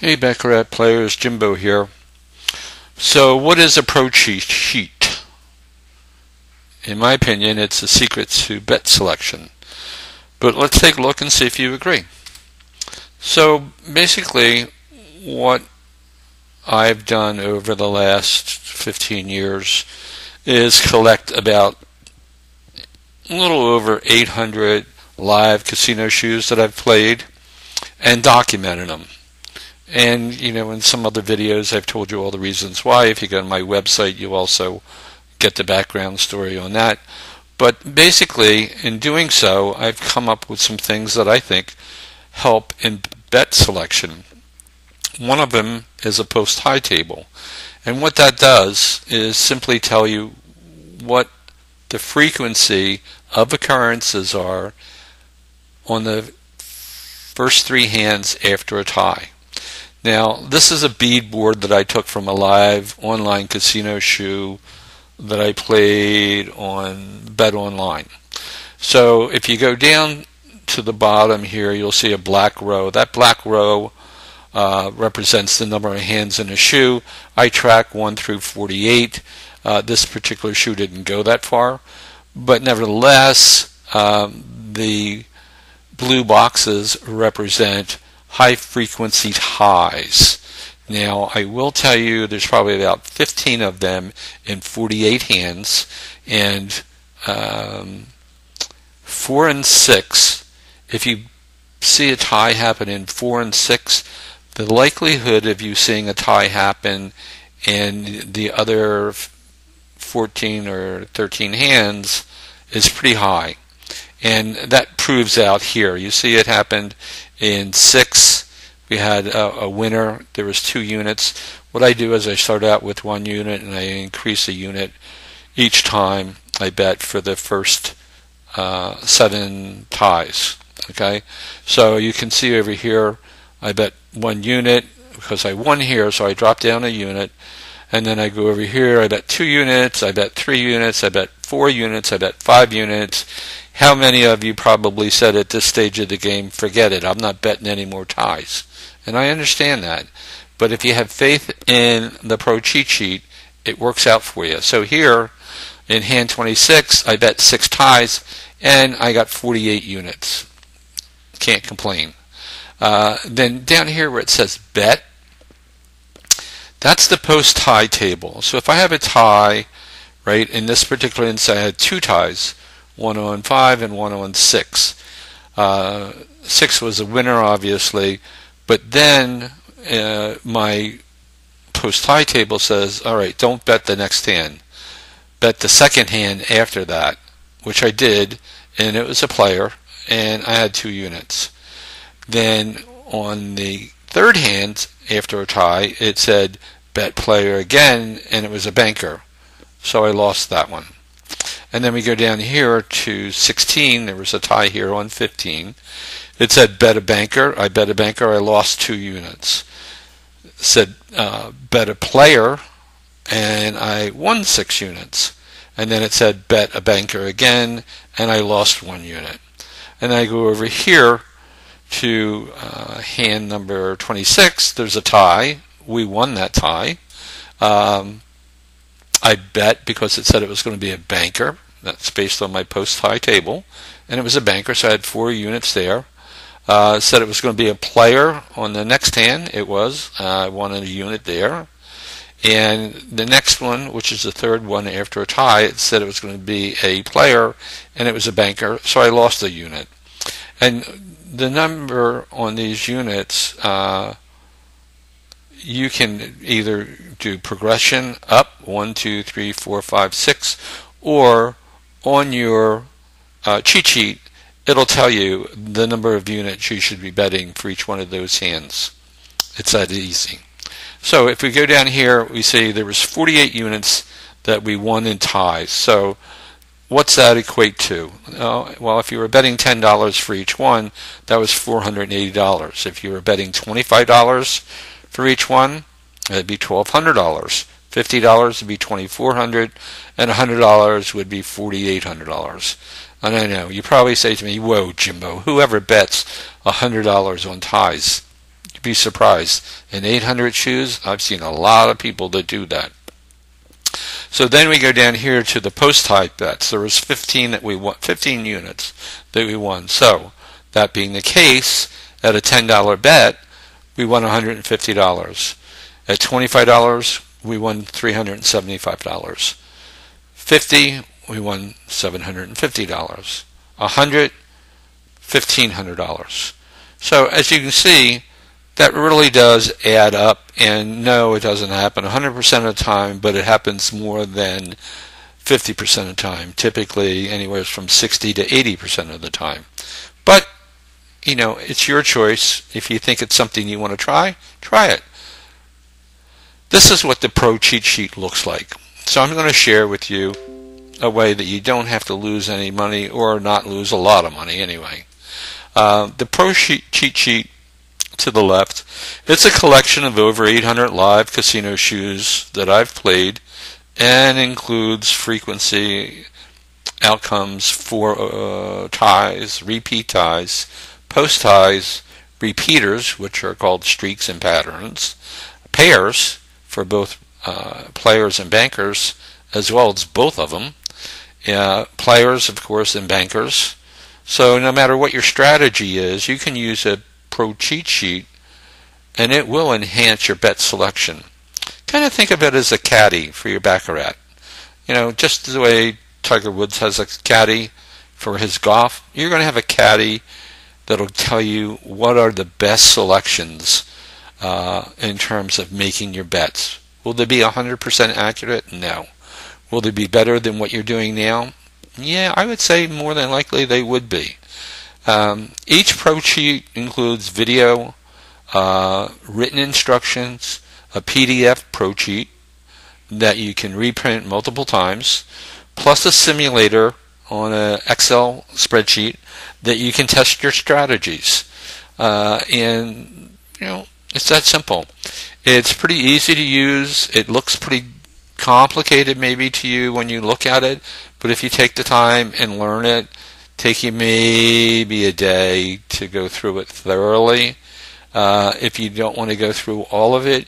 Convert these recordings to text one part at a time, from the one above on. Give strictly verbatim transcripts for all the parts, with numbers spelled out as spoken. Hey Baccarat players, Jimbo here. So what is a ProCheat sheet? In my opinion, it's a secret to bet selection. But let's take a look and see if you agree. So basically what I've done over the last fifteen years is collect about a little over eight hundred live casino shoes that I've played and documented them. And, you know, in some other videos I've told you all the reasons why. If you go to my website, you also get the background story on that. But basically, in doing so, I've come up with some things that I think help in bet selection. One of them is a post-high table. And what that does is simply tell you what the frequency of occurrences are on the first three hands after a tie. Now, this is a bead board that I took from a live online casino shoe that I played on BetOnline. So if you go down to the bottom here, you'll see a black row. That black row uh, represents the number of hands in a shoe. I track one through forty-eight. Uh, this particular shoe didn't go that far. But nevertheless, um, the blue boxes represent high frequency highs. Now, I will tell you there's probably about fifteen of them in forty-eight hands, and um, four and six. If you see a tie happen in four and six, the likelihood of you seeing a tie happen in the other fourteen or thirteen hands is pretty high. And that proves out here. You see it happened in six. We had a, a winner. There was two units. What I do is I start out with one unit and I increase a unit each time I bet for the first uh, seven ties. Okay, so you can see over here I bet one unit because I won here, so I drop down a unit, and then I go over here, I bet two units, I bet three units, I bet four units, I bet five units. How many of you probably said at this stage of the game, forget it, I'm not betting any more ties? And I understand that. But if you have faith in the Pro Cheat Sheet, it works out for you. So here, in hand twenty-six, I bet six ties, and I got forty-eight units. Can't complain. Uh, then down here where it says bet, that's the post-tie table. So if I have a tie, right, in this particular instance I had two ties, one oh and five and one oh and six. Uh, six was a winner, obviously, but then uh, my post-tie table says, all right, don't bet the next hand. Bet the second hand after that, which I did, and it was a player, and I had two units. Then on the third hand, after a tie, it said, bet player again, and it was a banker. So I lost that one. And then we go down here to sixteen. There was a tie here on fifteen. It said bet a banker. I bet a banker. I lost two units. It said uh, bet a player, and I won six units. And then it said bet a banker again, and I lost one unit. And I go over here to uh, hand number twenty-six. There's a tie. We won that tie. Um, I bet because it said it was going to be a banker. That's based on my post-tie table. And it was a banker, so I had four units there. Uh, it said it was going to be a player on the next hand. It was. Uh, I wanted a unit there. And the next one, which is the third one after a tie, it said it was going to be a player, and it was a banker, so I lost a unit. And the number on these units, uh, you can either do progression up one, two, three, four, five, six, or on your uh, cheat sheet it'll tell you the number of units you should be betting for each one of those hands. It's that easy. So if we go down here, we see there was forty-eight units that we won in ties. So what's that equate to? Uh, well, if you were betting ten dollars for each one, that was four hundred eighty dollars. If you were betting twenty-five dollars for each one, it'd be twelve hundred dollars. fifty dollars would be twenty-four hundred dollars, and one hundred dollars would be forty-eight hundred dollars. And I know, you probably say to me, whoa, Jimbo, whoever bets one hundred dollars on ties? You'd be surprised. In eight hundred shoes, I've seen a lot of people that do that. So then we go down here to the post-high bets. There was fifteen that we won, fifteen units that we won. So that being the case, at a ten dollar bet, we won one hundred fifty dollars. At twenty-five dollars, we won three hundred seventy-five dollars. fifty dollars, we won seven hundred fifty dollars. one hundred dollars, fifteen hundred dollars. So as you can see, that really does add up, and no, it doesn't happen one hundred percent of the time, but it happens more than fifty percent of the time, typically anywhere from sixty to eighty percent of the time. But, you know, it's your choice. If you think it's something you want to try, try it. This is what the Pro Cheat Sheet looks like. So I'm going to share with you a way that you don't have to lose any money, or not lose a lot of money anyway. Uh, the Pro Cheat Sheet, to the left, it's a collection of over eight hundred live casino shoes that I've played, and includes frequency, outcomes, for uh, ties, repeat ties, post ties, repeaters, which are called streaks and patterns, pairs for both uh, players and bankers, as well as both of them, uh, players of course and bankers. So no matter what your strategy is, you can use a Pro Cheat Sheet, and it will enhance your bet selection. Kind of think of it as a caddy for your baccarat. You know, just the way Tiger Woods has a caddy for his golf, you're going to have a caddy that'll tell you what are the best selections uh, in terms of making your bets. Will they be one hundred percent accurate? No. Will they be better than what you're doing now? Yeah, I would say more than likely they would be. Um, each pro sheet includes video, uh, written instructions, a P D F pro sheet that you can reprint multiple times, plus a simulator on an Excel spreadsheet that you can test your strategies. Uh, and, you know, it's that simple. It's pretty easy to use. It looks pretty complicated maybe to you when you look at it, but if you take the time and learn it, take you maybe a day to go through it thoroughly. Uh, if you don't want to go through all of it,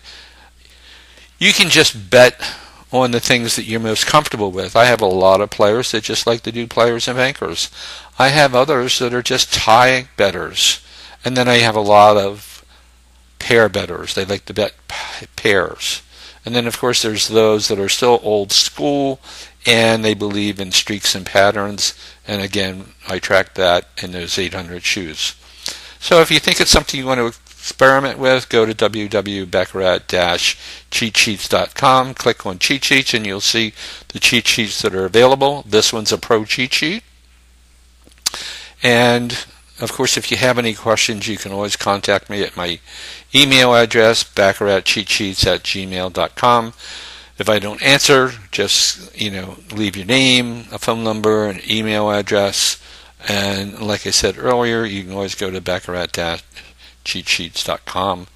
you can just bet on the things that you're most comfortable with. I have a lot of players that just like to do players and bankers. I have others that are just tie bettors. And then I have a lot of pair bettors. They like to bet pairs. And then, of course, there's those that are still old school, and they believe in streaks and patterns. And again, I track that in those eight hundred shoes. So if you think it's something you want to experiment with, go to w w w dot baccarat dash cheat sheets dot com, click on Cheat Sheets, and you'll see the cheat sheets that are available. This one's a pro cheat sheet. And, of course, if you have any questions, you can always contact me at my email address, baccarat cheat sheets at gmail dot com. If I don't answer, just, you know, leave your name, a phone number, an email address, and like I said earlier, you can always go to baccarat dash cheat sheets dot com.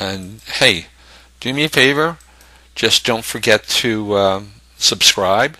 And hey, do me a favor, just don't forget to um, subscribe.